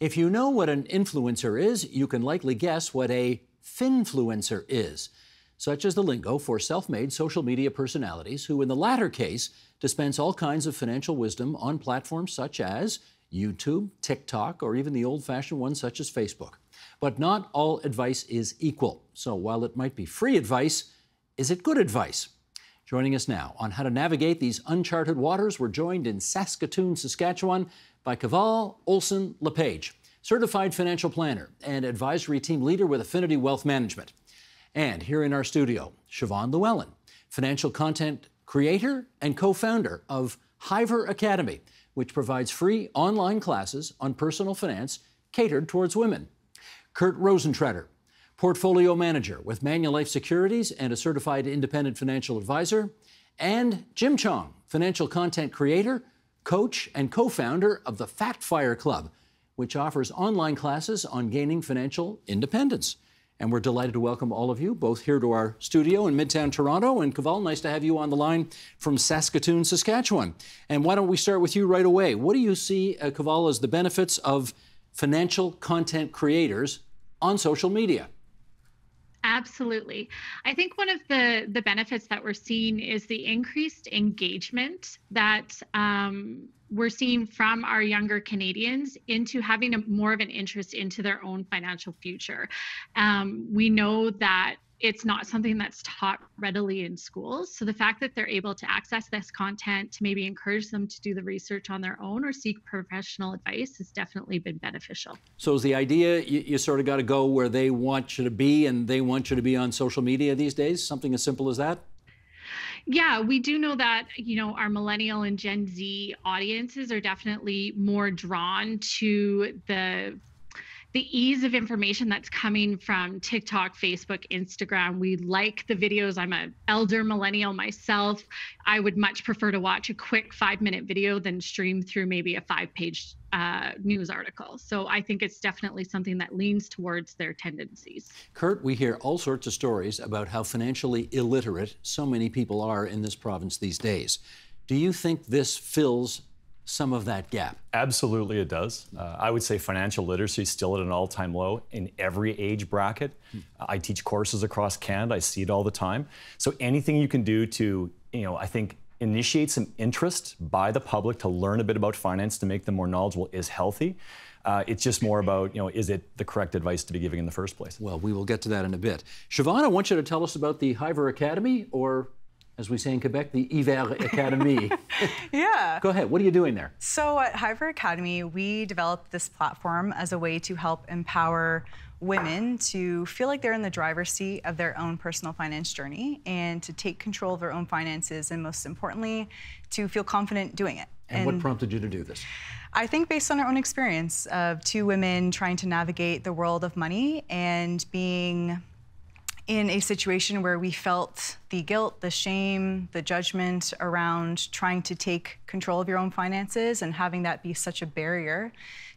If you know what an influencer is, you can likely guess what a Finfluencer is, such as the lingo for self-made social media personalities who, in the latter case, dispense all kinds of financial wisdom on platforms such as YouTube, TikTok, or even the old-fashioned ones such as Facebook. But not all advice is equal. So while it might be free advice, is it good advice? Joining us now on how to navigate these uncharted waters, we're joined in Saskatoon, Saskatchewan by Kaval Olson-Lepage, certified financial planner and advisory team leader with Affinity Wealth Management. And here in our studio, Siobhan Llewellyn, financial content creator and co-founder of Hiver Academy, which provides free online classes on personal finance catered towards women. Kurt Rosentreter, portfolio manager with Manulife Securities and a certified independent financial advisor, and Jim Chong, financial content creator, coach, and co-founder of the Fat FIRE Club, which offers online classes on gaining financial independence. And we're delighted to welcome all of you, both here to our studio in Midtown Toronto. And Kaval, nice to have you on the line from Saskatoon, Saskatchewan. And why don't we start with you right away? What do you see, Kaval, as the benefits of financial content creators on social media? Absolutely. I think one of the benefits that we're seeing is the increased engagement that we're seeing from our younger Canadians into having more of an interest into their own financial future. We know that it's not something that's taught readily in schools. So the fact that they're able to access this content to maybe encourage them to do the research on their own or seek professional advice has definitely been beneficial. So is the idea you sort of got to go where they want you to be, and they want you to be on social media these days? Something as simple as that? Yeah, we do know that, you know, our millennial and Gen Z audiences are definitely more drawn to the ease of information that's coming from TikTok, Facebook, Instagram. We like the videos. I'm an elder millennial myself. I would much prefer to watch a quick 5-minute video than stream through maybe a 5-page news article. So I think it's definitely something that leans towards their tendencies. Kurt, we hear all sorts of stories about how financially illiterate so many people are in this province these days. Do you think this fills some of that gap? Absolutely it does. I would say financial literacy is still at an all-time low in every age bracket. I teach courses across Canada. I see it all the time. So anything you can do to, you know, I think initiate some interest by the public to learn a bit about finance to make them more knowledgeable is healthy. It's just more about, you know, is it the correct advice to be giving in the first place? Well, we will get to that in a bit. Siobhan, I want you to tell us about the Hiver Academy, or as we say in Quebec, the Hiver Academy. Yeah. Go ahead, what are you doing there? So at Hiver Academy, we developed this platform as a way to help empower women to feel like they're in the driver's seat of their own personal finance journey and to take control of their own finances, and most importantly, to feel confident doing it. And what prompted you to do this? I think based on our own experience of two women trying to navigate the world of money and being in a situation where we felt the guilt, the shame, the judgment around trying to take control of your own finances and having that be such a barrier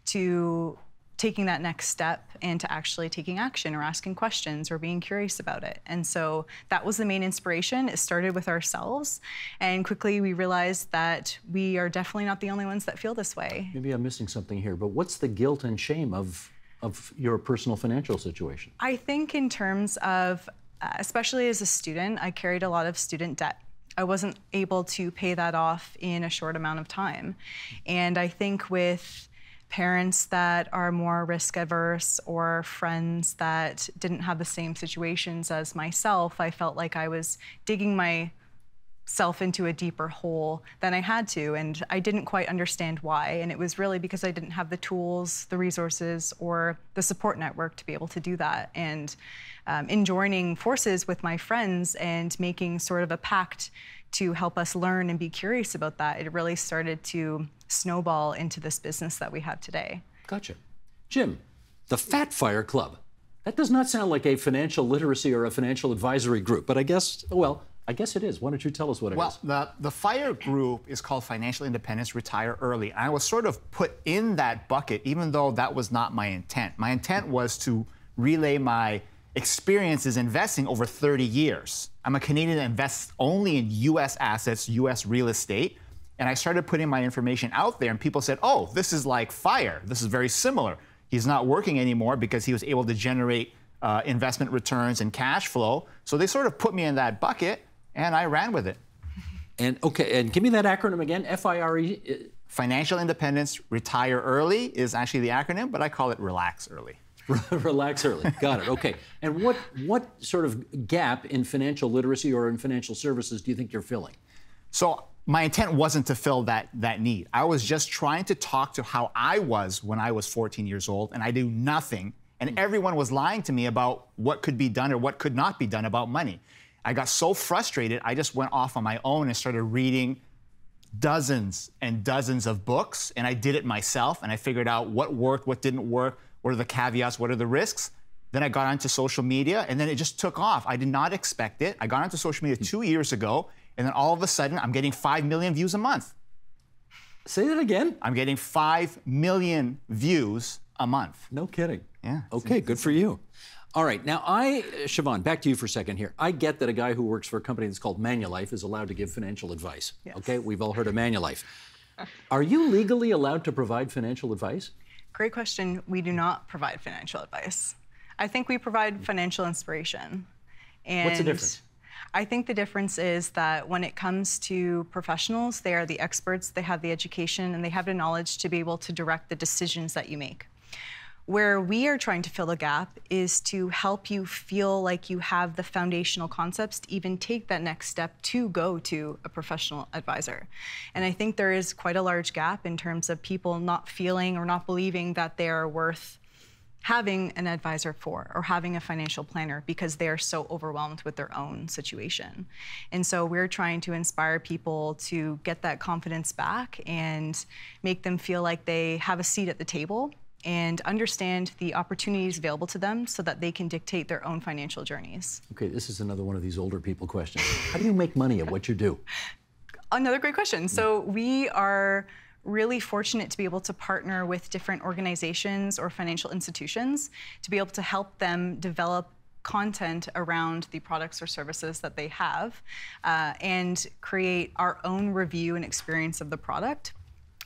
to taking that next step and to actually taking action or asking questions or being curious about it. And so that was the main inspiration. It started with ourselves, and quickly we realized that we are definitely not the only ones that feel this way. Maybe I'm missing something here, but what's the guilt and shame of your personal financial situation? I think in terms of, especially as a student, I carried a lot of student debt. I wasn't able to pay that off in a short amount of time. And I think with parents that are more risk averse or friends that didn't have the same situations as myself, I felt like I was digging myself into a deeper hole than I had to, and I didn't quite understand why, and it was really because I didn't have the tools, the resources, or the support network to be able to do that. And in joining forces with my friends and making sort of a pact to help us learn and be curious about that, it really started to snowball into this business that we have today. Gotcha. Jim, the Fat FIRE Club. That does not sound like a financial literacy or a financial advisory group, but I guess, well, I guess it is. Why don't you tell us what it is? Well, the FIRE group is called Financial Independence Retire Early. I was sort of put in that bucket, even though that was not my intent. My intent was to relay my experiences investing over 30 years. I'm a Canadian that invests only in U.S. assets, U.S. real estate, And I started putting my information out there, and people said, oh, this is like FIRE. This is very similar. He's not working anymore because he was able to generate investment returns and cash flow. So they sort of put me in that bucket, and I ran with it. And okay, and give me that acronym again, FIRE. Financial Independence, Retire Early is actually the acronym, but I call it Relax Early. Relax early. Got it. Okay. And what sort of gap in financial literacy or in financial services do you think you're filling? So my intent wasn't to fill that need. I was just trying to talk to how I was when I was 14 years old and I knew nothing. And everyone was lying to me about what could be done or what could not be done about money. I got so frustrated, I just went off on my own and started reading dozens and dozens of books. And I did it myself, and I figured out what worked, what didn't work. What are the caveats? What are the risks? Then I got onto social media, and then it just took off. I did not expect it. I got onto social media 2 years ago, and then all of a sudden, I'm getting 5 million views a month. Say that again? I'm getting 5 million views a month. No kidding. Yeah. Okay, good for you. All right, now Siobhan, back to you for a second here. I get that a guy who works for a company that's called Manulife is allowed to give financial advice. Yes. Okay, we've all heard of Manulife. Are you legally allowed to provide financial advice? Great question. We do not provide financial advice. I think we provide financial inspiration. And what's the difference? I think the difference is that when it comes to professionals, they are the experts, they have the education, and they have the knowledge to be able to direct the decisions that you make. Where we are trying to fill a gap is to help you feel like you have the foundational concepts to even take that next step to go to a professional advisor. And I think there is quite a large gap in terms of people not feeling or not believing that they are worth having an advisor for or having a financial planner because they are so overwhelmed with their own situation. And so we're trying to inspire people to get that confidence back and make them feel like they have a seat at the table and understand the opportunities available to them so that they can dictate their own financial journeys. Okay, this is another one of these older people questions. How do you make money at what you do? Another great question. So we are really fortunate to be able to partner with different organizations or financial institutions to be able to help them develop content around the products or services that they have and create our own review and experience of the product,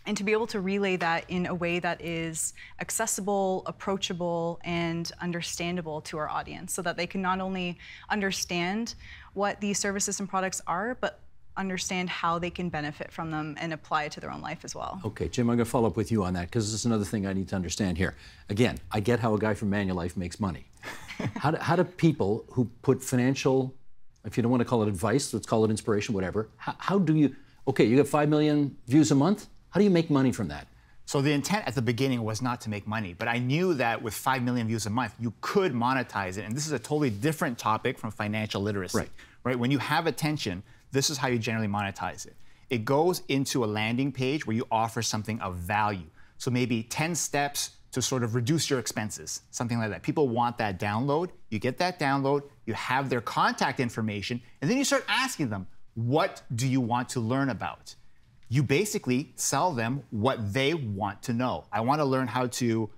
and to be able to relay that in a way that is accessible, approachable, and understandable to our audience so that they can not only understand what these services and products are, but understand how they can benefit from them and apply it to their own life as well. Okay, Jim, I'm gonna follow up with you on that because this is another thing I need to understand here. Again, I get how a guy from Manulife makes money. How do people who put financial, if you don't want to call it advice, let's call it inspiration, whatever, how do you, okay, you got 5 million views a month? How do you make money from that? So the intent at the beginning was not to make money, but I knew that with 5 million views a month, you could monetize it. And this is a totally different topic from financial literacy. Right? When you have attention, this is how you generally monetize it. It goes into a landing page where you offer something of value. So maybe 10 steps to sort of reduce your expenses, something like that. People want that download. You get that download, you have their contact information, and then you start asking them, what do you want to learn about? You basically sell them what they want to know. I want to learn how to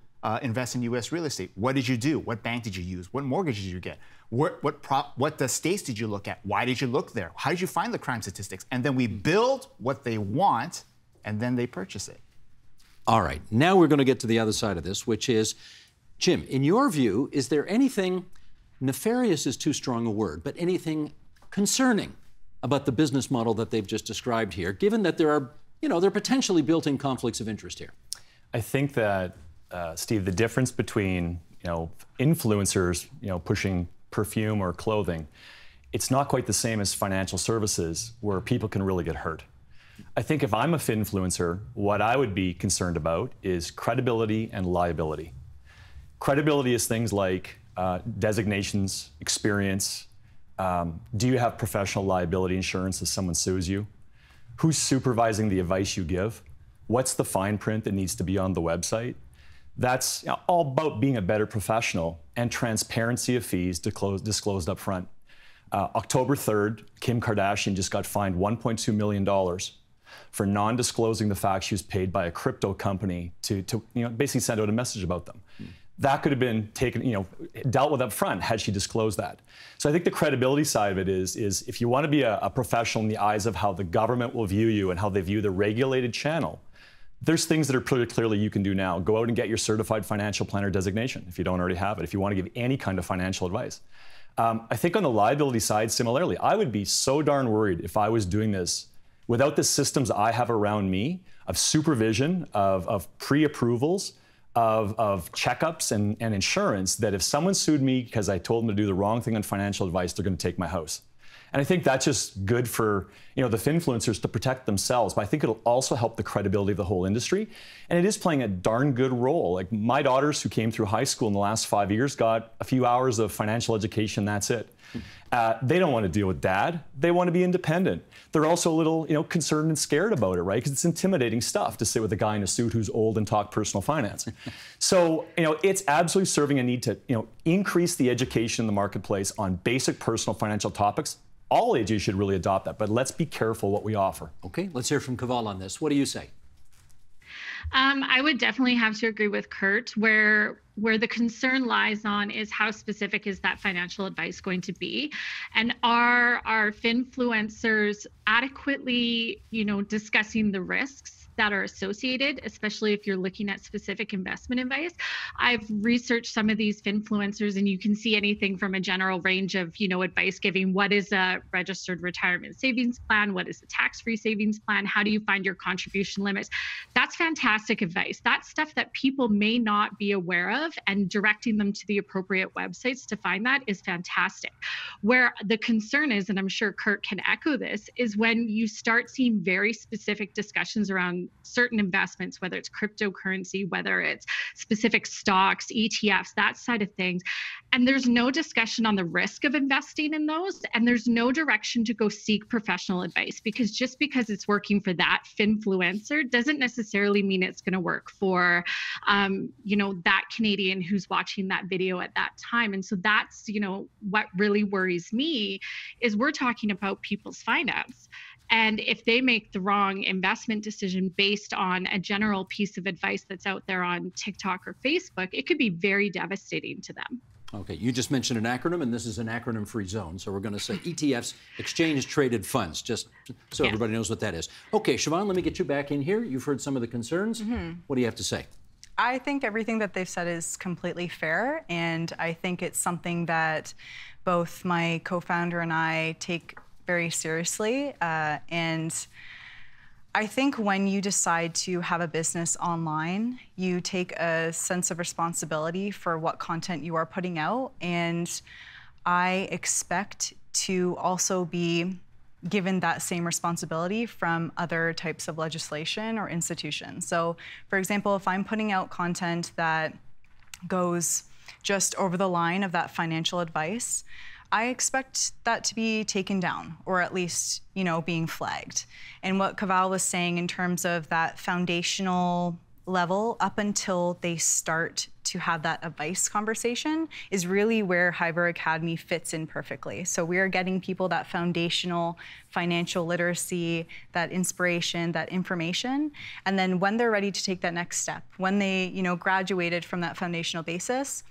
invest in U.S. real estate. What did you do? What bank did you use? What mortgage did you get? What the states did you look at? Why did you look there? How did you find the crime statistics? And then we build what they want, and then they purchase it. All right. Now we're going to get to the other side of this, which is, Jim, in your view, is there anything, nefarious is too strong a word, but anything concerning about the business model that they've just described here, given that there are, you know, there are potentially built-in conflicts of interest here? I think that, Steve, the difference between, you know, influencers, you know, pushing perfume or clothing, it's not quite the same as financial services where people can really get hurt. I think if I'm a Finfluencer, what I would be concerned about is credibility and liability. Credibility is things like designations, experience. Do you have professional liability insurance if someone sues you? Who's supervising the advice you give? What's the fine print that needs to be on the website? That's, you know, all about being a better professional and transparency of fees disclosed up front. October 3rd, Kim Kardashian just got fined $1.2 million for non-disclosing the fact she was paid by a crypto company to, you know, basically send out a message about them. that could have been taken, dealt with up front had she disclosed that. So I think the credibility side of it is if you want to be a professional in the eyes of how the government will view you and how they view the regulated channel, there's things that are pretty clearly you can do now. Go out and get your certified financial planner designation if you don't already have it, if you want to give any kind of financial advice. I think on the liability side, similarly, I would be so darn worried if I was doing this without the systems I have around me of supervision, of pre-approvals, of checkups and insurance, that if someone sued me because I told them to do the wrong thing on financial advice, they're going to take my house. And I think that's just good for the Finfluencers to protect themselves, but I think it'll also help the credibility of the whole industry. And it is playing a darn good role. Like my daughters who came through high school in the last 5 years got a few hours of financial education, that's it. They don't want to deal with dad. They want to be independent. They're also a little concerned and scared about it, right? Because it's intimidating stuff to sit with a guy in a suit who's old and talk personal finance. So it's absolutely serving a need to increase the education in the marketplace on basic personal financial topics. All ages should really adopt that, but let's be careful what we offer. Okay, let's hear from Kaval on this. What do you say? I would definitely have to agree with Kurt. Where the concern lies on is how specific is that financial advice going to be, and are our Finfluencers adequately, discussing the risks that are associated, especially if you're looking at specific investment advice. I've researched some of these Finfluencers, and you can see anything from a general range of, advice giving. What is a registered retirement savings plan? What is a tax-free savings plan? How do you find your contribution limits? That's fantastic advice. That's stuff that people may not be aware of, and directing them to the appropriate websites to find that is fantastic. Where the concern is, and I'm sure Kurt can echo this, is when you start seeing very specific discussions around certain investments, whether it's cryptocurrency, whether it's specific stocks, ETFs, that side of things. And there's no discussion on the risk of investing in those. And there's no direction to go seek professional advice, because just because it's working for that Finfluencer doesn't necessarily mean it's going to work for, that Canadian who's watching that video at that time. And so that's, what really worries me is we're talking about people's finance. And if they make the wrong investment decision based on a general piece of advice that's out there on TikTok or Facebook, it could be very devastating to them. Okay, you just mentioned an acronym, and this is an acronym-free zone. So we're going to say ETFs, exchange-traded funds, just so everybody knows what that is. Okay, Siobhan, let me get you back in here. You've heard some of the concerns. What do you have to say? I think everything that they've said is completely fair, and I think it's something that both my co-founder and I take very seriously. And I think when you decide to have a business online, you take a sense of responsibility for what content you are putting out. And I expect to also be given that same responsibility from other types of legislation or institutions. So for example, if I'm putting out content that goes just over the line of that financial advice, I expect that to be taken down, or at least, being flagged. And what Kaval was saying in terms of that foundational level up until they start to have that advice conversation is really where Hiver Academy fits in perfectly. So we are getting people that foundational financial literacy, that inspiration, that information. And then when they're ready to take that next step, when they, graduated from that foundational basis,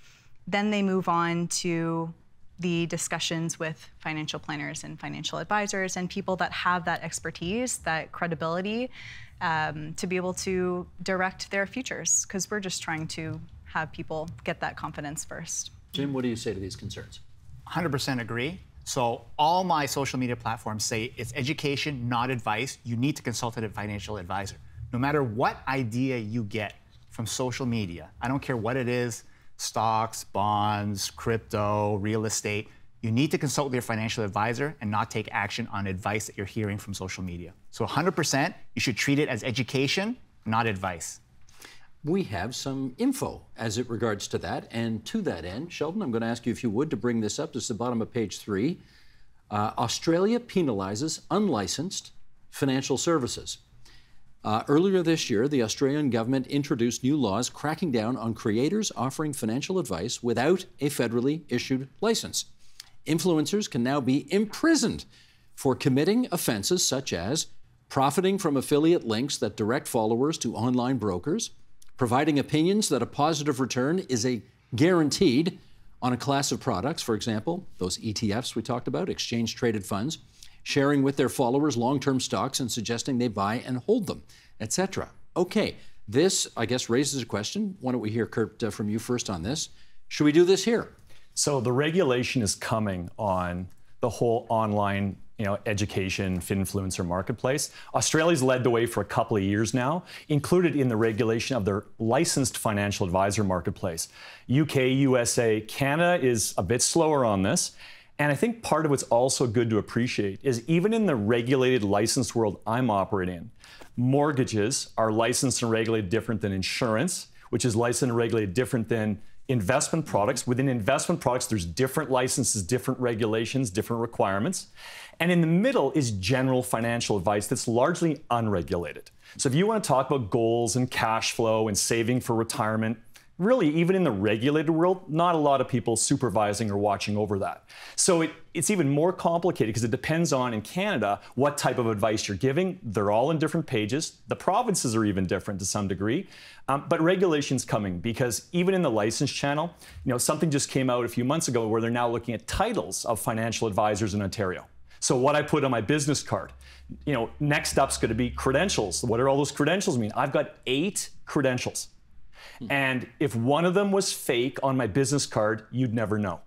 then they move on to the discussions with financial planners and financial advisors and people that have that expertise, that credibility, to be able to direct their futures, because we're just trying to have people get that confidence first. Jim, what do you say to these concerns? 100% agree. So all my social media platforms say it's education, not advice. You need to consult a financial advisor. No matter what idea you get from social media, I don't care what it is, stocks, bonds, crypto, real estate, you need to consult with your financial advisor and not take action on advice that you're hearing from social media. So 100%, you should treat it as education, not advice. We have some info as it regards to that. And to that end, Sheldon, I'm going to ask you, if you would, to bring this up. This is the bottom of page 3. Australia penalizes unlicensed financial services. Earlier this year, the Australian government introduced new laws cracking down on creators offering financial advice without a federally issued license. Influencers can now be imprisoned for committing offenses such as profiting from affiliate links that direct followers to online brokers, providing opinions that a positive return is a guaranteed on a class of products, for example, those ETFs we talked about, exchange-traded funds, sharing with their followers long-term stocks and suggesting they buy and hold them, etc. Okay, this, I guess, raises a question. Why don't we hear, Kurt, from you first on this. Should we do this here? So the regulation is coming on the whole online education, Finfluencer marketplace. Australia's led the way for a couple of years now, included in the regulation of their licensed financial advisor marketplace. UK, USA, Canada is a bit slower on this. And I think part of what's also good to appreciate is even in the regulated licensed world I'm operating in, mortgages are licensed and regulated different than insurance, which is licensed and regulated different than investment products. Within investment products, there's different licenses, different regulations, different requirements. And in the middle is general financial advice that's largely unregulated. So if you want to talk about goals and cash flow and saving for retirement, really, even in the regulated world, not a lot of people supervising or watching over that. So it's even more complicated because it depends on, in Canada, what type of advice you're giving. They're all in different pages. The provinces are even different to some degree. But regulation's coming because even in the license channel, something just came out a few months ago where they're now looking at titles of financial advisors in Ontario. So what I put on my business card, next up's going to be credentials. What are all those credentials mean? I've got 8 credentials. And if one of them was fake on my business card, you'd never know.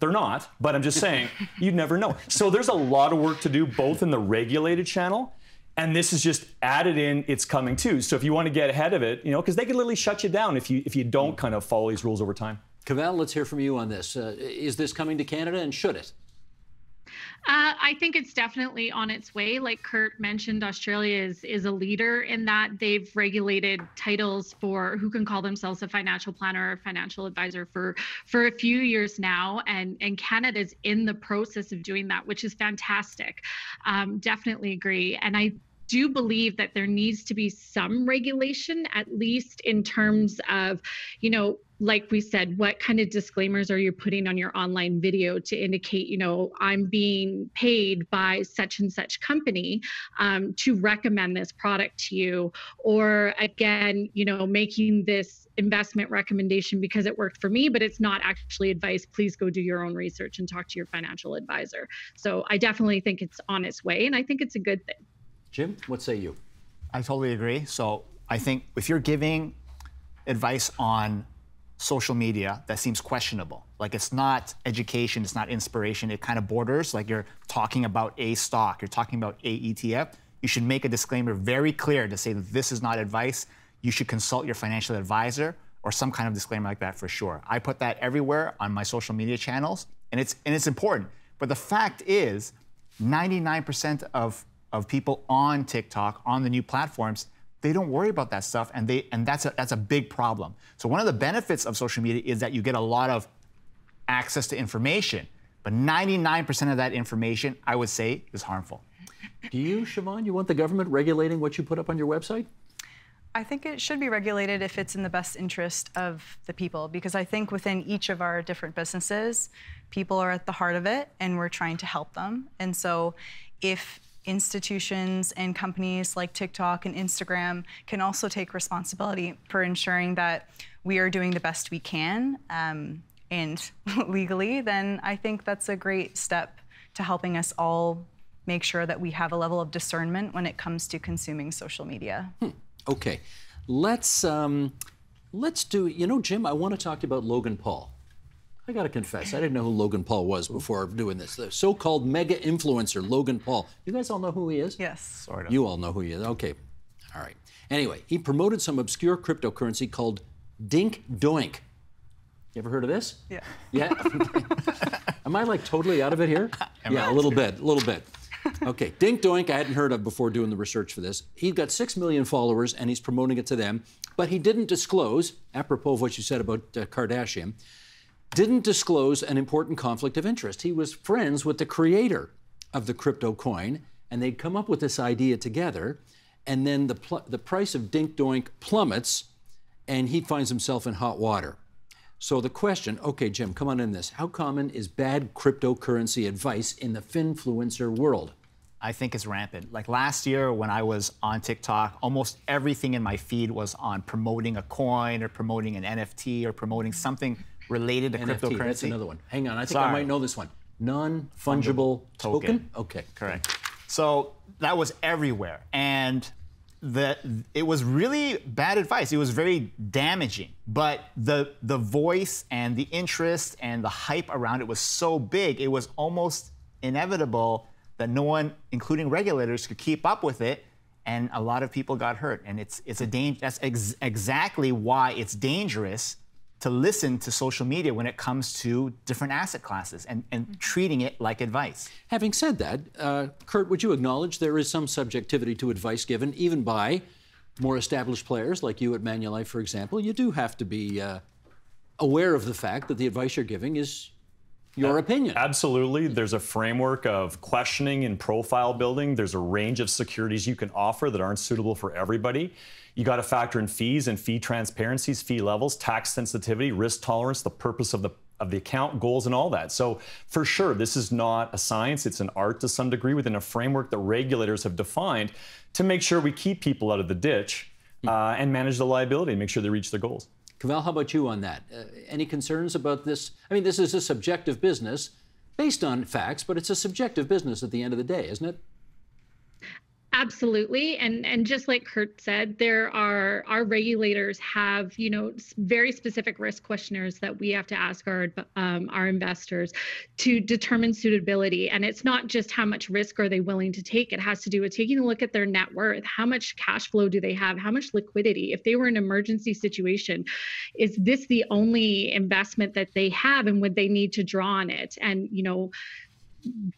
They're not, but I'm just saying, you'd never know. So there's a lot of work to do, both in the regulated channel, and this is just added in, it's coming too. So if you want to get ahead of it, because they could literally shut you down if you don't kind of follow these rules over time. Kaval, let's hear from you on this. Is this coming to Canada, and should it? I think it's definitely on its way. Like Kurt mentioned, Australia is a leader in that. They've regulated titles for who can call themselves a financial planner or financial advisor for a few years now, and Canada's in the process of doing that, which is fantastic. Definitely agree. And I do believe that there needs to be some regulation, at least in terms of, like we said, what kind of disclaimers are you putting on your online video to indicate, I'm being paid by such and such company to recommend this product to you, or again, making this investment recommendation because it worked for me, but it's not actually advice. Please go do your own research and talk to your financial advisor. So I definitely think it's on its way, and I think it's a good thing. Jim, what say you? I totally agree. So I think if you're giving advice on social media that seems questionable, like it's not education, it's not inspiration, it kind of borders, like you're talking about a stock, you're talking about a ETF, you should make a disclaimer very clear to say that this is not advice. You should consult your financial advisor or some kind of disclaimer like that for sure. I put that everywhere on my social media channels, and it's important. But the fact is 99% of people on TikTok, on the new platforms, they don't worry about that stuff, and that's a big problem. So one of the benefits of social media is that you get a lot of access to information, but 99% of that information, I would say, is harmful. Do you, Siobhan, you want the government regulating what you put up on your website? I think it should be regulated if it's in the best interest of the people, because I think within each of our different businesses, people are at the heart of it, and we're trying to help them. And so if institutions and companies like TikTok and Instagram can also take responsibility for ensuring that we are doing the best we can and legally, then I think that's a great step to helping us all make sure that we have a level of discernment when it comes to consuming social media. Okay, let's do, Jim, I want to talk to you about Logan Paul. I got to confess, I didn't know who Logan Paul was before doing this. The so-called mega influencer, Logan Paul. You guys all know who he is? Yes, sort of. You all know who he is. Okay. All right. Anyway, he promoted some obscure cryptocurrency called Dink Doink. You ever heard of this? Yeah. Yeah? Am I like totally out of it here? Yeah, a little bit, a little bit. Okay, Dink Doink I hadn't heard of before doing the research for this. He's got 6 million followers, and he's promoting it to them, but he didn't disclose, apropos of what you said about Kardashian, didn't disclose an important conflict of interest. He was friends with the creator of the crypto coin, and they'd come up with this idea together, and then the price of Dink Doink plummets, and he finds himself in hot water. So the question, okay, Jim, come on in this. How common is bad cryptocurrency advice in the Finfluencer world? I think is rampant. Like last year when I was on TikTok, almost everything in my feed was on promoting a coin or promoting an NFT or promoting something related to NFT, cryptocurrency. That's another one. Hang on, I think I might know this one. Non-fungible token? Okay. Correct. So that was everywhere. And it was really bad advice. It was very damaging. But the voice and the interest and the hype around it was so big, it was almost inevitable that no one, including regulators, could keep up with it, and a lot of people got hurt. And it's a danger. That's exactly why it's dangerous to listen to social media when it comes to different asset classes and treating it like advice. Having said that, Kurt, would you acknowledge there is some subjectivity to advice given, even by more established players like you at Manulife, for example? You do have to be aware of the fact that the advice you're giving is your opinion. Absolutely. There's a framework of questioning and profile building. There's a range of securities you can offer that aren't suitable for everybody. You got to factor in fees and fee transparencies, fee levels, tax sensitivity, risk tolerance, the purpose of the account, goals, and all that. So for sure, this is not a science. It's an art to some degree within a framework that regulators have defined to make sure we keep people out of the ditch and manage the liability and make sure they reach their goals. Kaval, how about you on that? Any concerns about this? I mean, this is a subjective business based on facts, but it's a subjective business at the end of the day, isn't it? Absolutely. And just like Kurt said, there are, our regulators have, you know, very specific risk questionnaires that we have to ask our investors to determine suitability. And it's not just how much risk are they willing to take. It has to do with taking a look at their net worth. How much cash flow do they have? How much liquidity? If they were in an emergency situation, is this the only investment that they have, and would they need to draw on it? And, you know,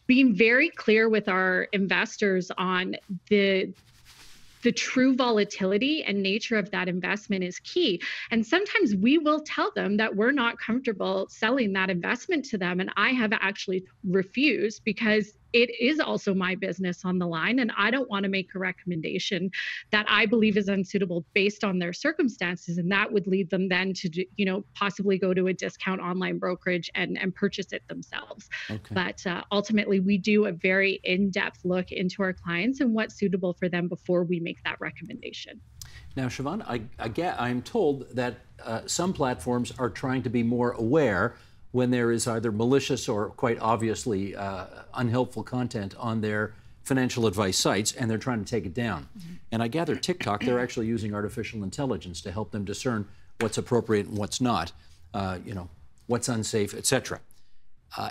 being very clear with our investors on the true volatility and nature of that investment is key. And sometimes we will tell them that we're not comfortable selling that investment to them. And I have actually refused, because it is also my business on the line, and I don't want to make a recommendation that I believe is unsuitable based on their circumstances, and that would lead them then to, you know, possibly go to a discount online brokerage and purchase it themselves. Okay. But ultimately, we do a very in-depth look into our clients and what's suitable for them before we make that recommendation. Now, Siobhan, I'm told that some platforms are trying to be more aware when there is either malicious or quite obviously unhelpful content on their financial advice sites, and they're trying to take it down. Mm-hmm. And I gather TikTok, they're actually using artificial intelligence to help them discern what's appropriate and what's not, you know, what's unsafe, etc.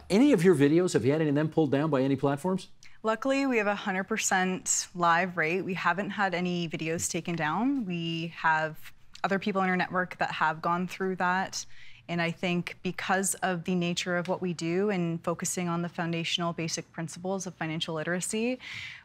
Any of your videos, have you had any of them pulled down by any platforms? Luckily, we have a 100% live rate. We haven't had any videos taken down. We have other people in our network that have gone through that. And I think because of the nature of what we do and focusing on the foundational basic principles of financial literacy,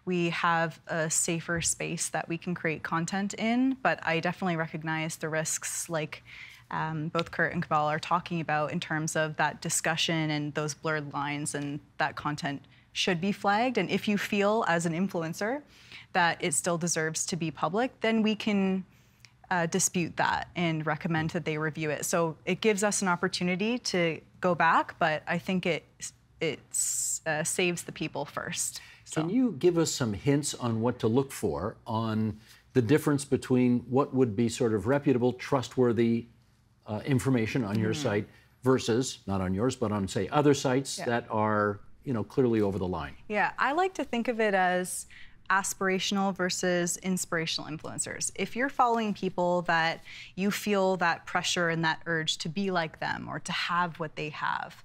we have a safer space that we can create content in. But I definitely recognize the risks, like both Kurt and Kaval are talking about, in terms of that discussion and those blurred lines, and that content should be flagged. And if you feel as an influencer that it still deserves to be public, then we can dispute that and recommend that they review it. So it gives us an opportunity to go back, but I think it saves the people first. So. Can you give us some hints on what to look for on the difference between what would be sort of reputable, trustworthy information on your site versus, not on yours, but on, say, other sites that are, you know, clearly over the line? Yeah, I like to think of it as aspirational versus inspirational influencers. If you're following people that you feel that pressure and that urge to be like them or to have what they have,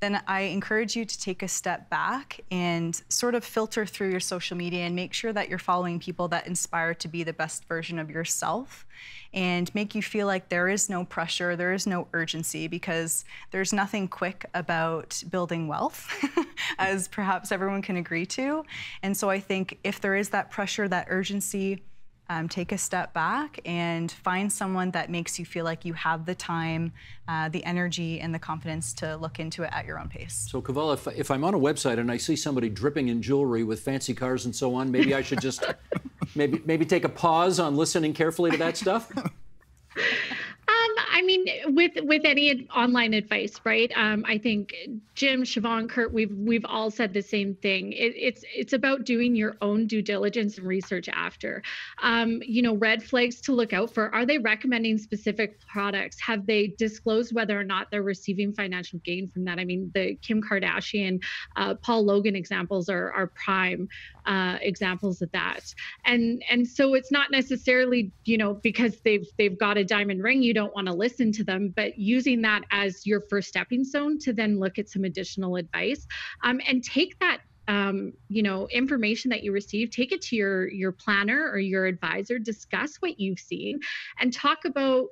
then I encourage you to take a step back and sort of filter through your social media and make sure that you're following people that inspire to be the best version of yourself and make you feel like there is no pressure, there is no urgency, because there's nothing quick about building wealth, as perhaps everyone can agree to. And so I think if there is that pressure, that urgency, take a step back and find someone that makes you feel like you have the time, the energy, and the confidence to look into it at your own pace. So, Kaval, if I'm on a website and I see somebody dripping in jewelry with fancy cars and so on, maybe I should just maybe take a pause on listening carefully to that stuff? I mean, with any online advice, right? I think Jim, Siobhan, Kurt, we've all said the same thing. It's about doing your own due diligence and research after. You know, red flags to look out for: are they recommending specific products? Have they disclosed whether or not they're receiving financial gain from that? I mean, the Kim Kardashian, Paul Logan examples are prime examples of that. And so it's not necessarily, you know, because they've got a diamond ring, you don't want to listen to them, but using that as your first stepping stone to then look at some additional advice, and take that you know, information that you receive, take it to your planner or your advisor, discuss what you've seen, and talk about,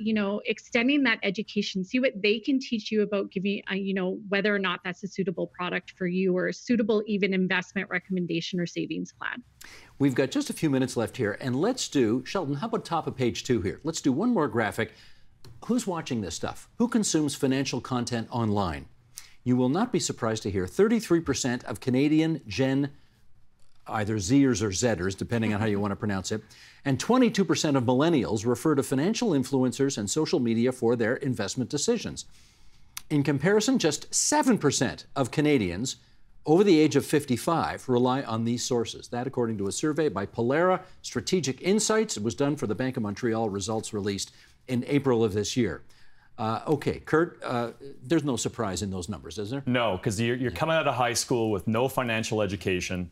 you know, extending that education, see what they can teach you about giving, you know, whether or not that's a suitable product for you or a suitable even investment recommendation or savings plan. We've got just a few minutes left here, and let's do, Sheldon, how about top of page 2 here? Let's do one more graphic. Who's watching this stuff? Who consumes financial content online? You will not be surprised to hear 33% of Canadian Gen, either Zers or Zetters, depending on how you want to pronounce it, and 22% of millennials refer to financial influencers and social media for their investment decisions. In comparison, just 7% of Canadians over the age of 55 rely on these sources. That, according to a survey by Polara Strategic Insights, it was done for the Bank of Montreal, results released in April of this year. Okay, Kurt, there's no surprise in those numbers, is there? No, because you're coming out of high school with no financial education.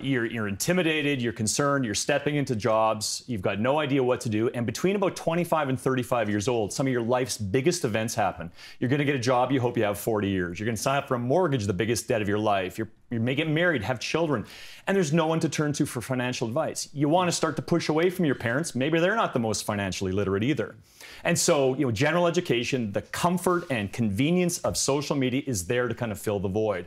You're intimidated, you're concerned, you're stepping into jobs, you've got no idea what to do. And between about 25 and 35 years old, some of your life's biggest events happen. You're going to get a job you hope you have 40 years. You're going to sign up for a mortgage, the biggest debt of your life. You may get married, have children, and there's no one to turn to for financial advice. You want to start to push away from your parents. Maybe they're not the most financially literate either. And so, you know, general education, the comfort and convenience of social media is there to kind of fill the void.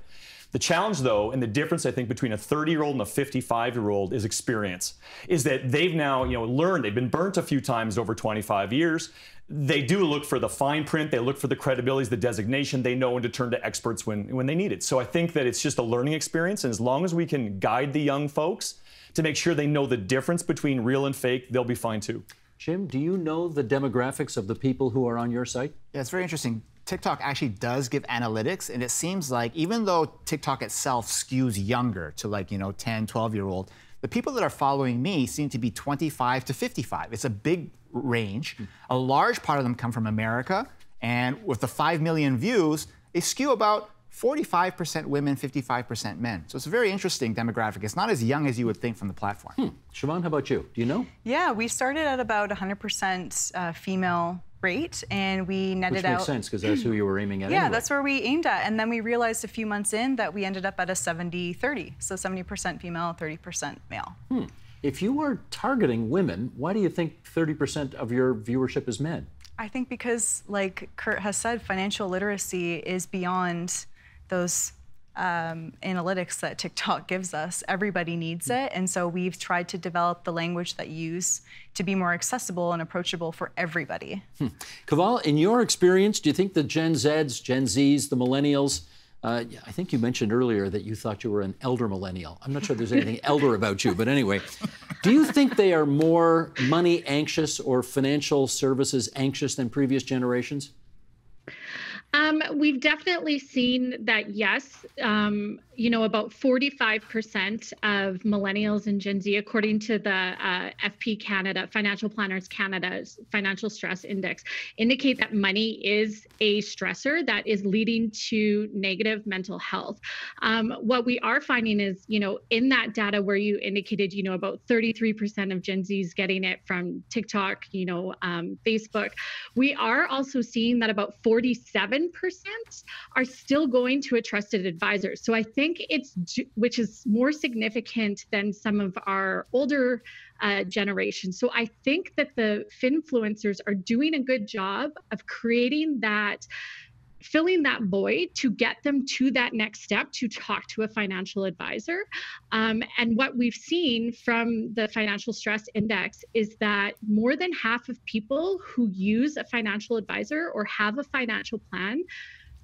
The challenge, though, and the difference, I think, between a 30-year-old and a 55-year-old is experience, is that they've now, you know, learned, they've been burnt a few times over 25 years. They do look for the fine print, they look for the credibilities, the designation, they know when to turn to experts when they need it. So I think that it's just a learning experience, and as long as we can guide the young folks to make sure they know the difference between real and fake, they'll be fine too. Jim, do you know the demographics of the people who are on your site? Yeah, it's very interesting. TikTok actually does give analytics, and it seems like even though TikTok itself skews younger to, like, you know, 10, 12-year-old, the people that are following me seem to be 25 to 55. It's a big range. A large part of them come from America, and with the 5 million views, they skew about 45% women, 55% men. So it's a very interesting demographic. It's not as young as you would think from the platform. Siobhan, how about you? Do you know? Yeah, we started at about 100% female rate, and we netted out. Which makes sense, because that's who you were aiming at. Yeah, anyway. That's where we aimed at, and then we realized a few months in that we ended up at a 70-30, so 70% female, 30% male. If you are targeting women, why do you think 30% of your viewership is men? I think because, like Kurt has said, financial literacy is beyond those analytics that TikTok gives us. Everybody needs it, and so we've tried to develop the language that you use to be more accessible and approachable for everybody. Kaval, in your experience, do you think the Gen Zs, Gen Zs, the millennials, I think you mentioned earlier that you thought you were an elder millennial. I'm not sure there's anything elder about you, but anyway. Do you think they are more money anxious or financial services anxious than previous generations? We've definitely seen that, yes. You know, about 45% of millennials and Gen Z, according to the FP Canada, Financial Planners Canada's Financial Stress Index, indicate that money is a stressor that is leading to negative mental health. What we are finding is, you know, in that data where you indicated, you know, about 33% of Gen Z's getting it from TikTok, you know, Facebook, we are also seeing that about 47% are still going to a trusted advisor. So I think it's, which is more significant than some of our older generation. So I think that the Finfluencers are doing a good job of creating that, filling that void to get them to that next step to talk to a financial advisor. And what we've seen from the Financial Stress Index is that more than half of people who use a financial advisor or have a financial plan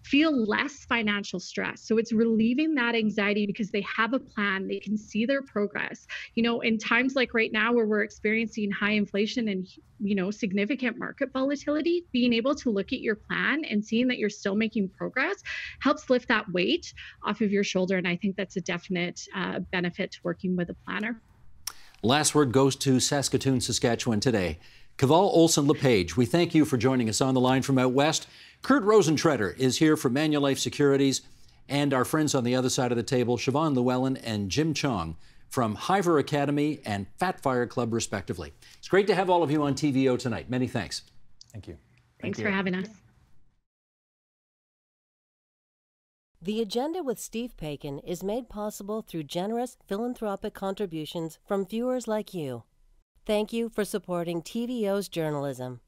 feel less financial stress. So it's relieving that anxiety because they have a plan, they can see their progress. You know, in times like right now where we're experiencing high inflation and, you know, significant market volatility, being able to look at your plan and seeing that you're still making progress helps lift that weight off of your shoulder. And I think that's a definite benefit to working with a planner. Last word goes to Saskatoon, Saskatchewan today. Kaval Olson-Lepage, we thank you for joining us on the line from out west. Kurt Rosentreter is here from Manulife Securities, and our friends on the other side of the table, Siobhan Llewellyn and Jim Chong from Hiver Academy and Fat FIRE Club, respectively. It's great to have all of you on TVO tonight. Many thanks. Thank you. Thanks for having us. The Agenda with Steve Paikin is made possible through generous philanthropic contributions from viewers like you. Thank you for supporting TVO's journalism.